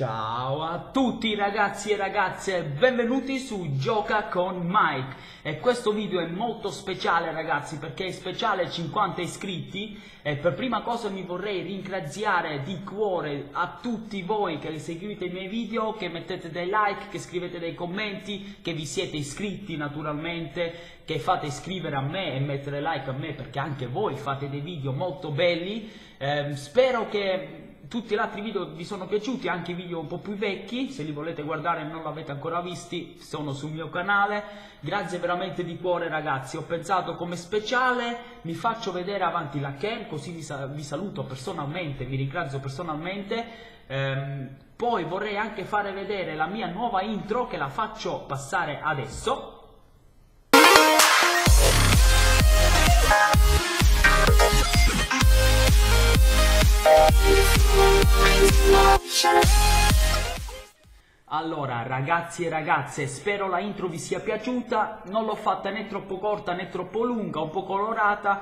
Ciao a tutti ragazzi e ragazze, benvenuti su Gioca con Mike. E questo video è molto speciale ragazzi, perché è speciale 50 iscritti. E per prima cosa mi vorrei ringraziare di cuore a tutti voi che seguite i miei video, che mettete dei like, che scrivete dei commenti, che vi siete iscritti naturalmente, che fate iscrivere a me e mettere like a me, perché anche voi fate dei video molto belli. Spero che tutti gli altri video vi sono piaciuti, anche i video un po' più vecchi, se li volete guardare e non l'avete ancora visti, sono sul mio canale. Grazie veramente di cuore ragazzi, ho pensato come speciale, mi faccio vedere avanti la cam, così vi saluto personalmente, vi ringrazio personalmente. Poi vorrei anche fare vedere la mia nuova intro, che la faccio passare adesso. Allora ragazzi e ragazze, spero la intro vi sia piaciuta, non l'ho fatta né troppo corta né troppo lunga, un po' colorata.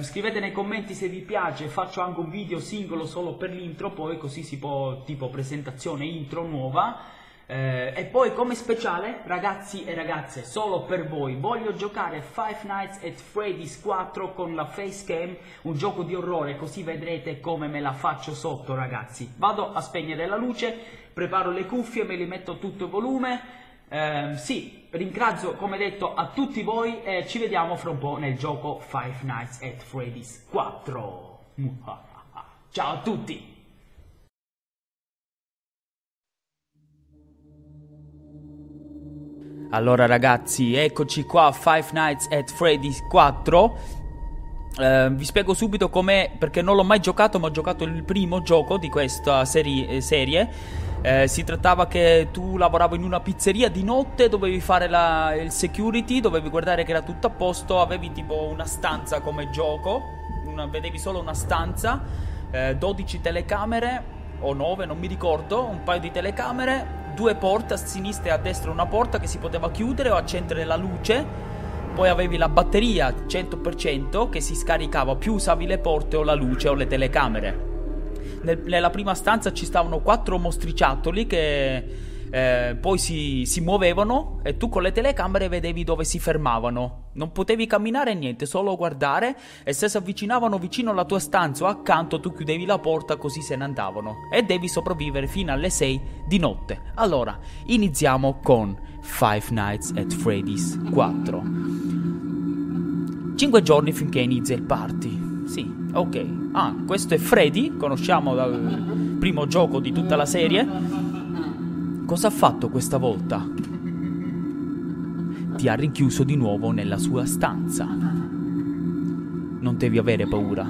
Scrivete nei commenti se vi piace, faccio anche un video singolo solo per l'intro, poi così si può tipo presentazione intro nuova. E poi come speciale ragazzi e ragazze, solo per voi voglio giocare Five Nights at Freddy's 4 con la facecam, un gioco di orrore, così vedrete come me la faccio sotto ragazzi. Vado a spegnere la luce, preparo le cuffie, me li metto a tutto volume. Sì, ringrazio come detto a tutti voi e ci vediamo fra un po' nel gioco Five Nights at Freddy's 4. Ciao a tutti! Allora ragazzi, eccoci qua a Five Nights at Freddy's 4. Vi spiego subito com'è, perché non l'ho mai giocato, ma ho giocato il primo gioco di questa serie. Si trattava che tu lavoravi in una pizzeria di notte, dovevi fare il security, dovevi guardare che era tutto a posto, avevi tipo una stanza come gioco, vedevi solo una stanza, 12 telecamere o 9, non mi ricordo, un paio di telecamere, due porte, a sinistra e a destra una porta che si poteva chiudere o accendere la luce. Poi avevi la batteria 100% che si scaricava più usavi le porte o la luce o le telecamere. Nella prima stanza ci stavano 4 mostriciattoli che poi si muovevano e tu con le telecamere vedevi dove si fermavano. Non potevi camminare niente, solo guardare, e se si avvicinavano vicino alla tua stanza o accanto tu chiudevi la porta, così se ne andavano. E devi sopravvivere fino alle 6 di notte. Allora, iniziamo con Five Nights at Freddy's 4. 5 giorni finché inizia il party. Sì, ok. Ah, questo è Freddy, conosciamo dal primo gioco di tutta la serie. Cosa ha fatto questa volta? Ti ha rinchiuso di nuovo nella sua stanza. Non devi avere paura.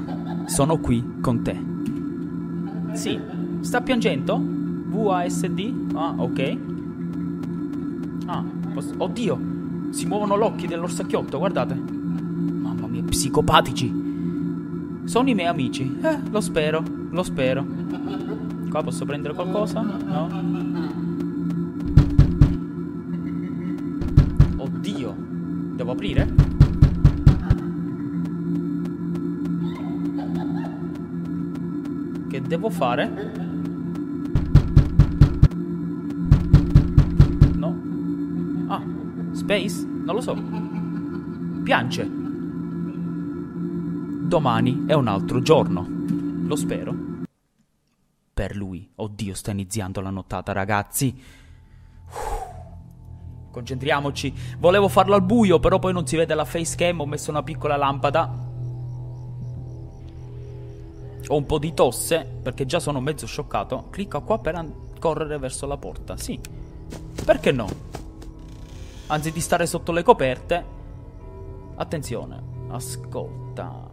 Sono qui con te. Sì, sta piangendo? VASD? Ah, ok. Ah, oddio, si muovono l'occhio dell'orsacchiotto, guardate. Mamma mia, psicopatici. Sono i miei amici. Lo spero, lo spero. Qua posso prendere qualcosa? No? Devo aprire? Che devo fare? No. Ah, space? Non lo so. Piange. Domani è un altro giorno. Lo spero. Per lui. Oddio, sta iniziando la nottata, ragazzi. Concentriamoci. Volevo farlo al buio, però poi non si vede la facecam. Ho messo una piccola lampada. Ho un po' di tosse, perché già sono mezzo scioccato. Clicca qua per correre verso la porta. Sì, perché no? Anzi di stare sotto le coperte. Attenzione. Ascolta.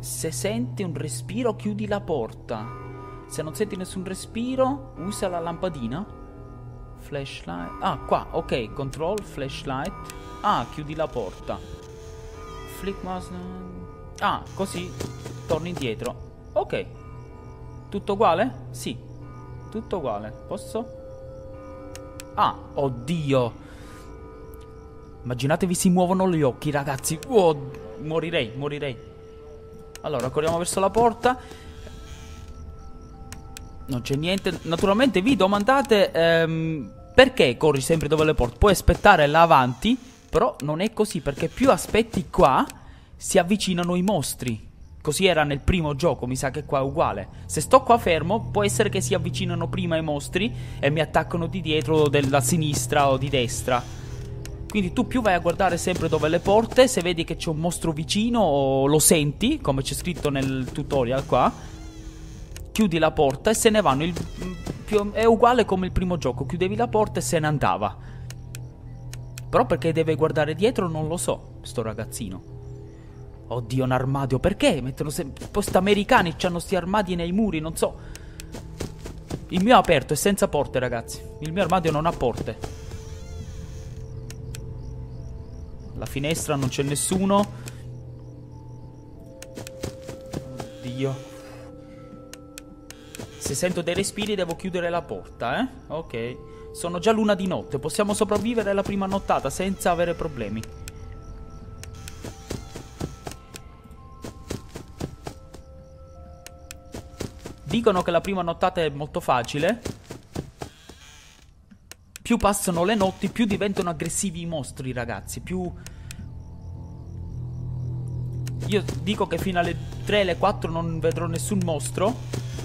Se senti un respiro chiudi la porta. Se non senti nessun respiro usa la lampadina. Flashlight. Ah, qua, ok. Control, flashlight. Ah, chiudi la porta. Flick mouse. Ah, così torni indietro. Ok. Tutto uguale? Sì. Tutto uguale. Posso? Ah, oddio. Immaginatevi si muovono gli occhi, ragazzi. Oh, morirei, morirei. Allora, corriamo verso la porta. Non c'è niente. Naturalmente vi domandate perché corri sempre dove le porte. Puoi aspettare là avanti, però non è così, perché più aspetti qua si avvicinano i mostri. Così era nel primo gioco, mi sa che qua è uguale. Se sto qua fermo, può essere che si avvicinano prima i mostri e mi attaccano di dietro o da sinistra o di destra. Quindi tu più vai a guardare sempre dove le porte, se vedi che c'è un mostro vicino o lo senti, come c'è scritto nel tutorial qua, chiudi la porta e se ne vanno. È uguale come il primo gioco, chiudevi la porta e se ne andava. Però perché deve guardare dietro non lo so, sto ragazzino. Oddio, un armadio, perché mettono sempre... Posti americani c'hanno sti armadi nei muri, non so. Il mio è aperto, è senza porte, ragazzi. Il mio armadio non ha porte. La finestra non c'è nessuno. Oddio. Se sento dei respiri devo chiudere la porta, eh? Ok. Sono già l'una di notte, possiamo sopravvivere alla prima nottata senza avere problemi. Dicono che la prima nottata è molto facile. Più passano le notti, più diventano aggressivi i mostri, ragazzi. Più... Io dico che fino alle 3, alle 4 non vedrò nessun mostro.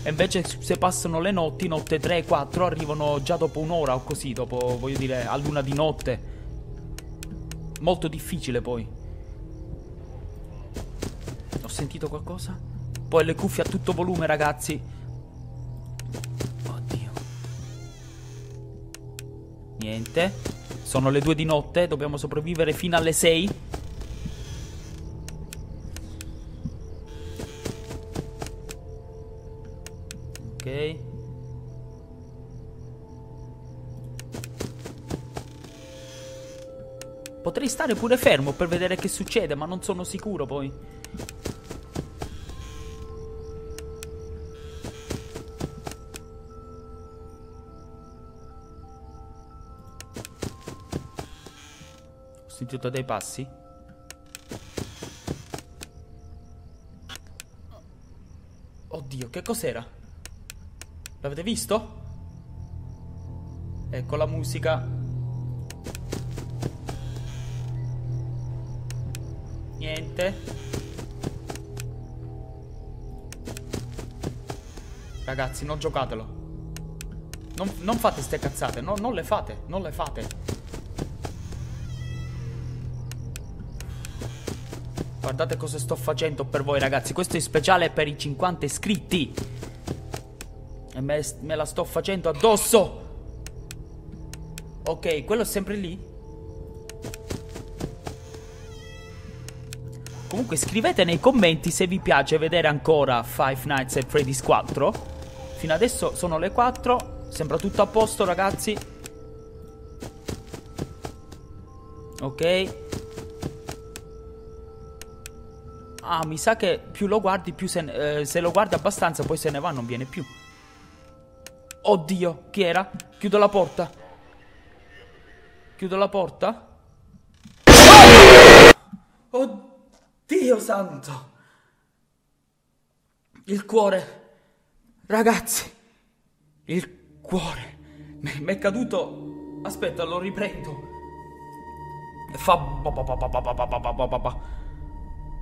E invece se passano le notti, notte 3, 4, arrivano già dopo un'ora o così. Dopo, voglio dire, all'una di notte. Molto difficile poi. Ho sentito qualcosa? Poi le cuffie a tutto volume, ragazzi. Niente. Sono le 2 di notte. Dobbiamo sopravvivere fino alle 6. Ok. Potrei stare pure fermo per vedere che succede, ma non sono sicuro poi. Ho sentito dei passi. Oddio, che cos'era? L'avete visto? Ecco la musica. Niente. Ragazzi, non giocatelo. Non fate ste cazzate, no, non le fate, non le fate. Guardate cosa sto facendo per voi, ragazzi. Questo è speciale per i 50 iscritti. E me la sto facendo addosso. Ok, quello è sempre lì. Comunque scrivete nei commenti se vi piace vedere ancora Five Nights at Freddy's 4. Fino adesso sono le 4. Sembra tutto a posto, ragazzi. Ok. Ah, mi sa che più lo guardi, più se lo guardi abbastanza, poi se ne va, non viene più. Oddio, chi era? Chiudo la porta. Chiudo la porta. Oddio santo. Il cuore. Ragazzi, il cuore. Mi è caduto. Aspetta, lo riprendo.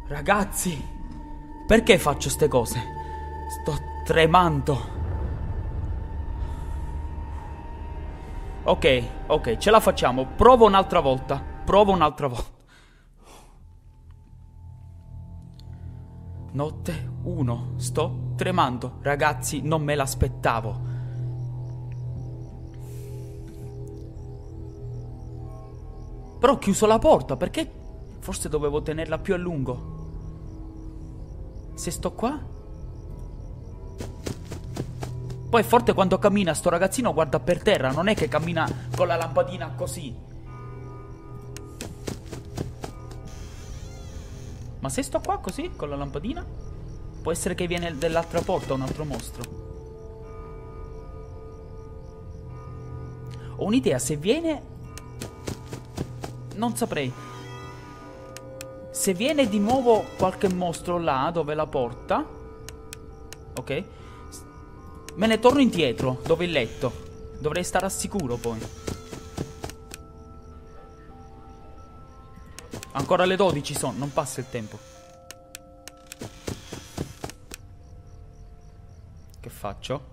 Ragazzi, perché faccio ste cose? Sto tremando. Ok, ok, ce la facciamo. Provo un'altra volta. Provo un'altra volta. Notte 1. Sto tremando. Ragazzi, non me l'aspettavo. Però ho chiuso la porta, perché? Forse dovevo tenerla più a lungo. Se sto qua. Poi è forte quando cammina. Sto ragazzino guarda per terra. Non è che cammina con la lampadina così. Ma se sto qua così, con la lampadina, può essere che viene dell'altra porta un altro mostro. Ho un'idea. Se viene, non saprei. Se viene di nuovo qualche mostro là, dove la porta. Ok. Me ne torno indietro, dove il letto. Dovrei stare al sicuro poi. Ancora le 12 sono, non passa il tempo. Che faccio?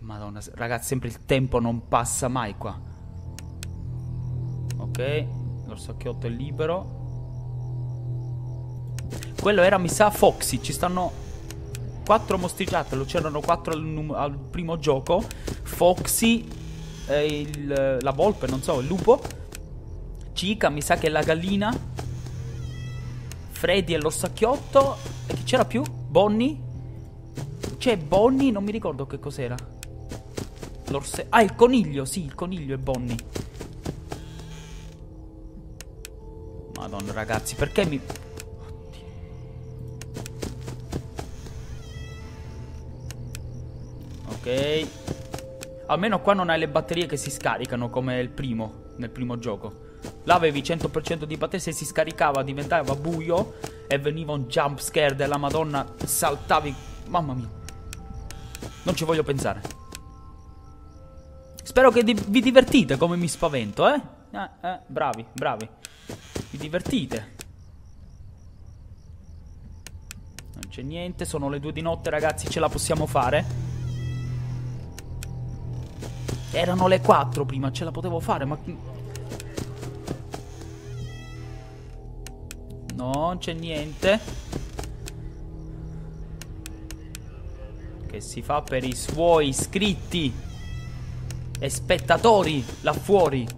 Madonna, ragazzi, sempre il tempo non passa mai qua. Ok, l'orsacchiotto è libero. Quello era, mi sa, Foxy. Ci stanno 4 mostriciattoli. C'erano 4 al primo gioco. Foxy, la volpe, non so, il lupo. Chica, mi sa che è la gallina. Freddy e l'orsacchiotto. E chi c'era più? Bonnie. C'è Bonnie, non mi ricordo che cos'era. Ah, il coniglio, sì, il coniglio è Bonnie. Madonna, ragazzi, perché mi... Oddio. Ok. Almeno qua non hai le batterie che si scaricano come il primo, nel primo gioco. Là avevi 100% di batteria, se si scaricava diventava buio e veniva un jump scare della Madonna, saltavi... Mamma mia. Non ci voglio pensare. Spero che vi divertite come mi spavento, eh? Bravi, bravi. Vi divertite. Non c'è niente, sono le 2 di notte, ragazzi, ce la possiamo fare. Erano le 4 prima, ce la potevo fare, ma... Non c'è niente. Che si fa per i suoi iscritti e spettatori là fuori.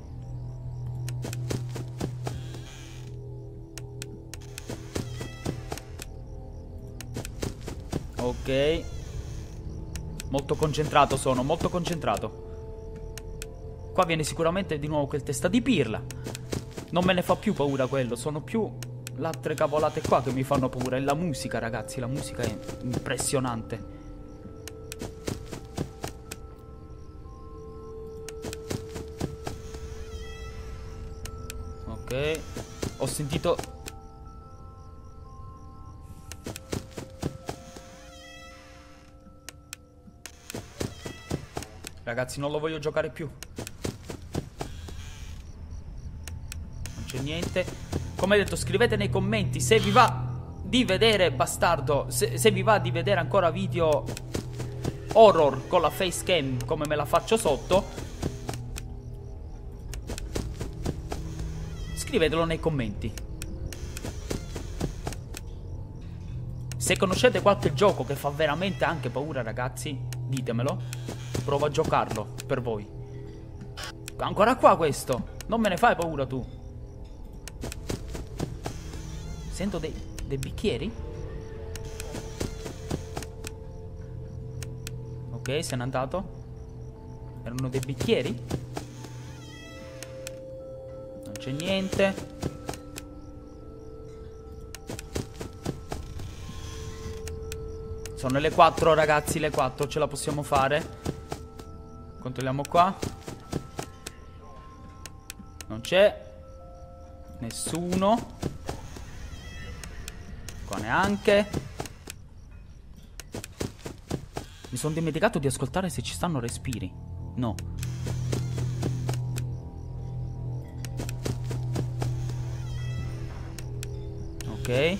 Ok. Molto concentrato sono, molto concentrato. Qua viene sicuramente di nuovo quel testa di pirla. Non me ne fa più paura quello, sono più le altre cavolate qua che mi fanno paura. E la musica, ragazzi, la musica è impressionante. Ok, ho sentito. Ragazzi, non lo voglio giocare più. Non c'è niente. Come detto, scrivete nei commenti se vi va di vedere, bastardo, se vi va di vedere ancora video horror con la facecam come me la faccio sotto. Scrivetelo nei commenti. Se conoscete qualche gioco che fa veramente anche paura, ragazzi, ditemelo. Provo a giocarlo per voi. Ancora qua questo. Non me ne fai paura tu. Sento dei bicchieri. Ok, se n'è andato. Erano dei bicchieri. Niente. Sono le 4, ragazzi, le 4, ce la possiamo fare. Controlliamo qua. Non c'è nessuno. Qua neanche. Mi sono dimenticato di ascoltare se ci stanno respiri. No. Ok.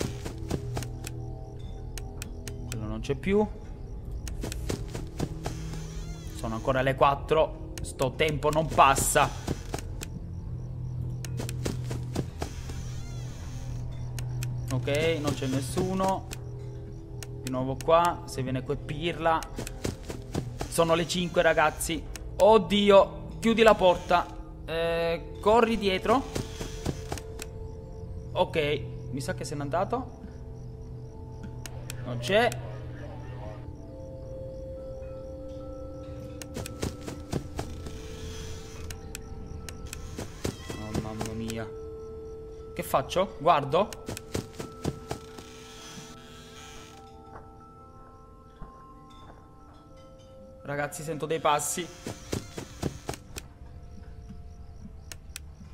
Quello non c'è più. Sono ancora le 4. Sto tempo non passa. Ok, non c'è nessuno. Di nuovo qua. Se viene qua pirla. Sono le 5, ragazzi. Oddio. Chiudi la porta, corri dietro. Ok. Mi sa che se n'è andato. Non c'è. Oh, mamma mia. Che faccio? Guardo. Ragazzi, sento dei passi.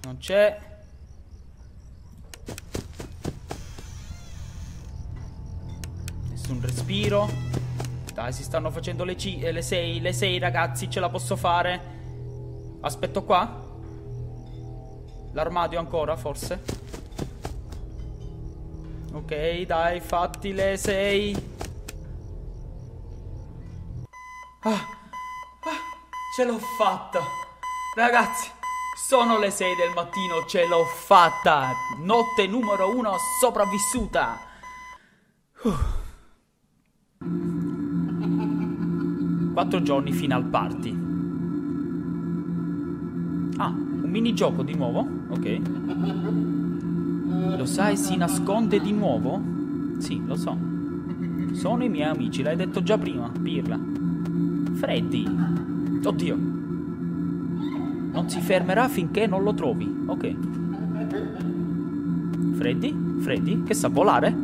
Non c'è. Un respiro. Dai, si stanno facendo le 6 ragazzi, ce la posso fare. Aspetto qua. L'armadio ancora, forse. Ok, dai, fatti le 6. Ce l'ho fatta. Ragazzi, sono le 6 del mattino, ce l'ho fatta. Notte numero 1 sopravvissuta. Quattro giorni fino al party. Ah, un minigioco di nuovo? Ok. Lo sai, si nasconde di nuovo? Sì, lo so. Sono i miei amici, l'hai detto già prima, pirla. Freddy. Oddio. Non si fermerà finché non lo trovi. Ok. Freddy? Freddy? Che sa volare?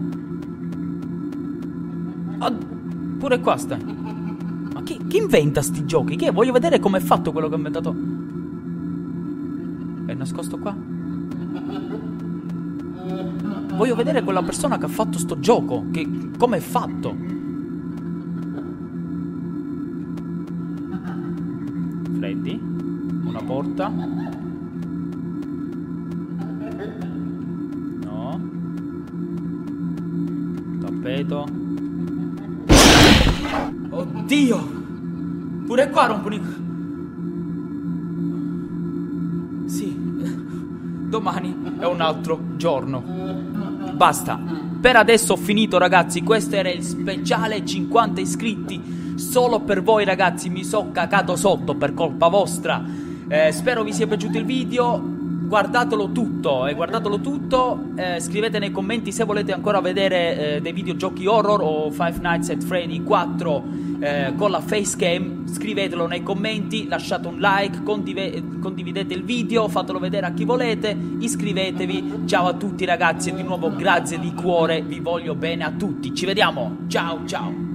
Oh, pure qua stai. Ma chi inventa sti giochi? Che voglio vedere com'è fatto quello che ho inventato. È nascosto qua. Voglio vedere quella persona che ha fatto sto gioco. Che come è fatto. Freddy. Una porta. No. Tappeto. Oddio! Pure qua romponi. Sì. Domani è un altro giorno. Basta. Per adesso ho finito, ragazzi. Questo era il speciale 50 iscritti. Solo per voi, ragazzi. Mi sono cacato sotto per colpa vostra. Spero vi sia piaciuto il video. Guardatelo tutto, scrivete nei commenti se volete ancora vedere dei videogiochi horror o Five Nights at Freddy 4 con la facecam, scrivetelo nei commenti, lasciate un like, condividete il video, fatelo vedere a chi volete, iscrivetevi, ciao a tutti ragazzi e di nuovo grazie di cuore, vi voglio bene a tutti, ci vediamo, ciao ciao!